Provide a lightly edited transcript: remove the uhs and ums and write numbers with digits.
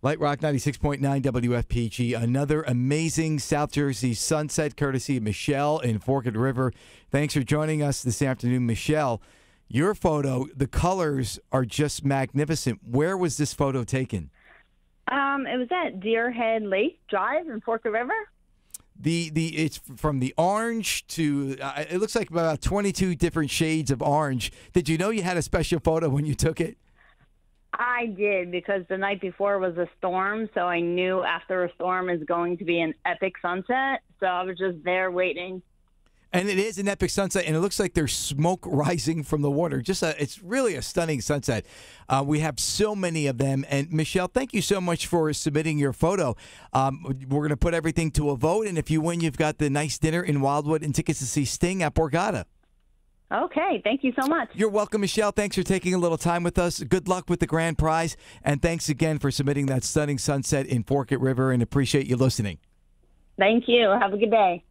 Light Rock 96.9 WFPG, another amazing South Jersey sunset, courtesy of Michelle in Forked River. Thanks for joining us this afternoon, Michelle. Your photo, the colors are just magnificent. Where was this photo taken? It was at Deerhead Lake Drive in Forked River. It's from the orange to, it looks like about 22 different shades of orange. Did you know you had a special photo when you took it? I did, because the night before was a storm, so I knew after a storm is going to be an epic sunset, so I was just there waiting. And it is an epic sunset, and it looks like there's smoke rising from the water. It's really a stunning sunset. We have so many of them. And, Michelle, thank you so much for submitting your photo. We're going to put everything to a vote, and if you win, you've got the nice dinner in Wildwood and tickets to see Sting at Borgata. Okay, thank you so much. You're welcome, Michelle. Thanks for taking a little time with us. Good luck with the grand prize, and thanks again for submitting that stunning sunset in Forked River, and appreciate you listening. Thank you. Have a good day.